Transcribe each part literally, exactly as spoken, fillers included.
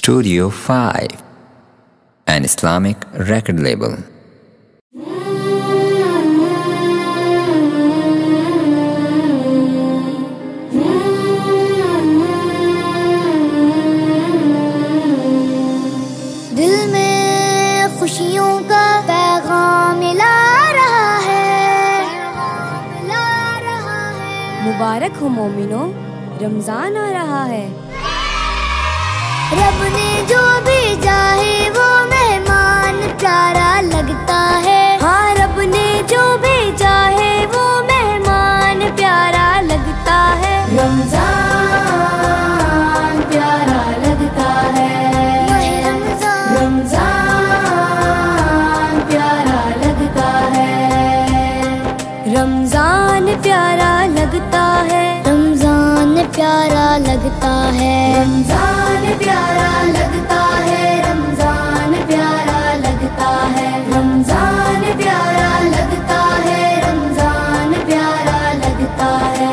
Studio five, an Islamic record label. दिल में खुशियों का पैगाम मिला रहा है, मिला रहा है। मुबारक हो मोमिनों, रमजान आ रहा है। रब ने जो भेजा है वो मेहमान प्यारा लगता है। हाँ, रब ने जो भेजा है वो मेहमान प्यारा लगता है। रमजान प्यारा लगता है, रमजान प्यारा लगता है, रमजान प्यारा लगता है, रमजान प्यारा लगता है, रमजान प्यारा लगता है, रमजान प्यारा लगता है, रमजान प्यारा लगता है, रमजान प्यारा लगता है।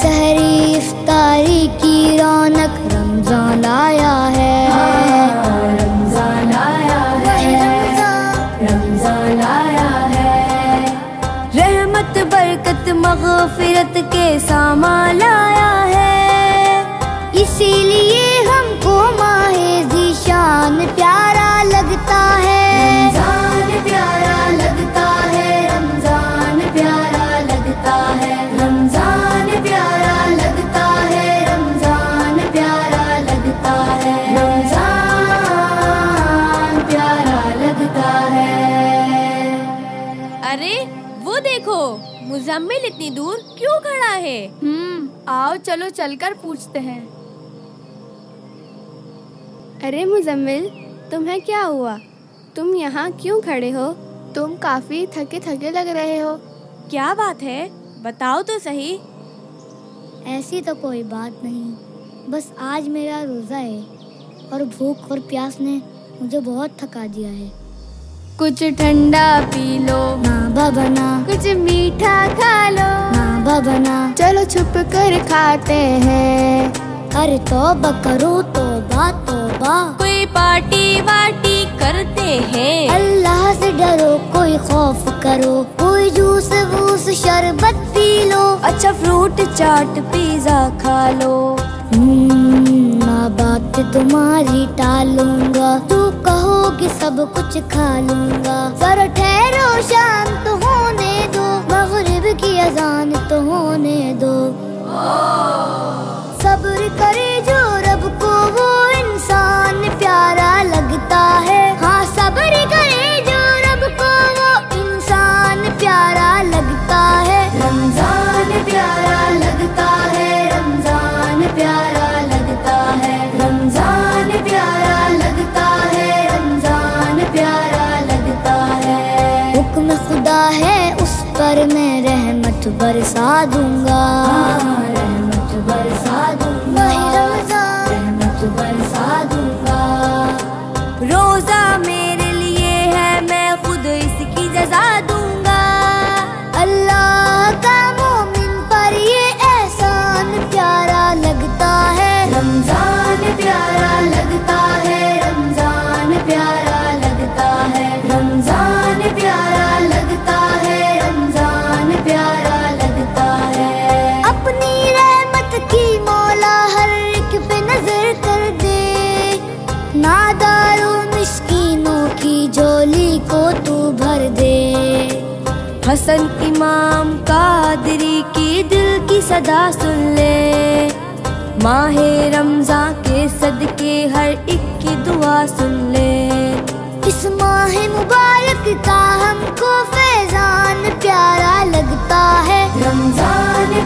सहरी इफ्तारी की रौनक, रमजान आया है, रमजान आया है, रमजान आया है। रहमत बरकत मग़फ़िरत के सामान लाया है, इसीलिए हमको माहे ज़िशान प्यारा लगता है। रमजान प्यारा लगता है, रमजान प्यारा लगता है, रमजान प्यारा लगता है, रमजान प्यारा लगता है, रमजान प्यारा लगता है। अरे वो देखो, मुज़म्मिल इतनी दूर क्यों खड़ा है? हम्म, आओ चलो चलकर पूछते हैं। अरे मुज़म्मिल, तुम्हें क्या हुआ? तुम यहाँ क्यों खड़े हो? तुम काफी थके थके लग रहे हो। क्या बात है, बताओ तो सही। ऐसी तो कोई बात नहीं, बस आज मेरा रोज़ा है और भूख और प्यास ने मुझे बहुत थका दिया है। कुछ ठंडा पी लो ना बाबना, कुछ मीठा खा लो ना बाबना, चलो छुप कर खाते हैं। अरे तौबा करो, तौबा तौबा, कोई पार्टी वार्टी करते हैं। अल्लाह से डरो, कोई खौफ करो, कोई जूस वूस शरबत पी लो, अच्छा फ्रूट चाट पिज़्ज़ा खा लो। मैं बात तुम्हारी टालूंगा, तू कहोगी सब कुछ खा लूंगा। जरा ठहरो, शाम तो होने दो, मगरिब की अजान तो होने दो। सब्र करे जो रब को, वो इंसान प्यारा लगता है। हाँ, सब्र करे जो रब को, वो इंसान प्यारा लगता है। रमजान प्यारा लगता है, रमजान प्यारा लगता है, रमजान प्यारा लगता है, रमजान प्यारा लगता है। हुक्म खुदा है, उस पर मैं रहमत बरसा दूंगा, रहमत बरसा दूंगा, रहमत बरसा। रोज़ा मेरे लिए है, मैं खुद इसकी जज़ा दूंगा। अल्लाह का मोमिन पर ये एहसान प्यारा लगता है। रमजान प्यारा लगता है, रमजान प्यारा लगता है, रमजान प्यारा लगता है, रमजान प्यारा लगता है। अपनी रहमत की मौला हर एक पे नजर कर दे, नादारों मिस्कीनों की झोली को तू भर दे। हसन इमाम कादरी की दिल की सदा सुन ले, माहे रमजान के सदके हर एक की दुआ सुन ले। इस माह मुबारक का हमको फैजान प्यारा लगता है। रमजान